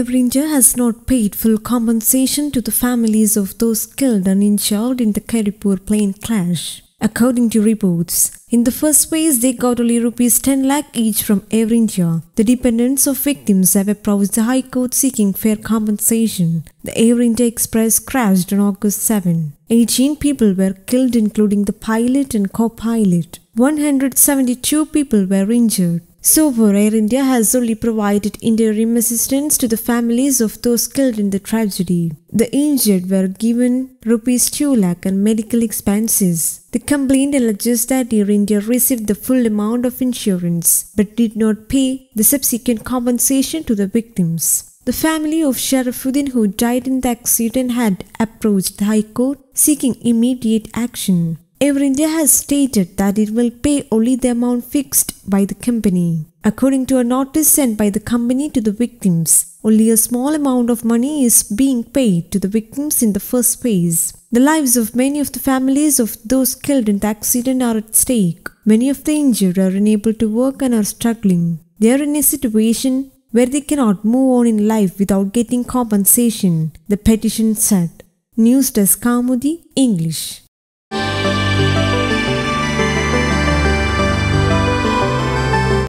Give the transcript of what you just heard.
Air India has not paid full compensation to the families of those killed and injured in the Karipur plane crash. According to reports, in the first phase they got only ₹10 lakh each from Air India. The dependents of victims have approached the High Court seeking fair compensation. The Air India Express crashed on August 7. 18 people were killed, including the pilot and co-pilot. 172 people were injured. So far, Air India has only provided interim assistance to the families of those killed in the tragedy. The injured were given ₹2 lakh and medical expenses. The complaint alleges that Air India received the full amount of insurance but did not pay the subsequent compensation to the victims. The family of Sharafuddin, who died in the accident, had approached the High Court seeking immediate action. Air India has stated that it will pay only the amount fixed by the company. According to a notice sent by the company to the victims, only a small amount of money is being paid to the victims in the first phase. The lives of many of the families of those killed in the accident are at stake. Many of the injured are unable to work and are struggling. They are in a situation where they cannot move on in life without getting compensation, the petition said. News Desk, Kaumudy English.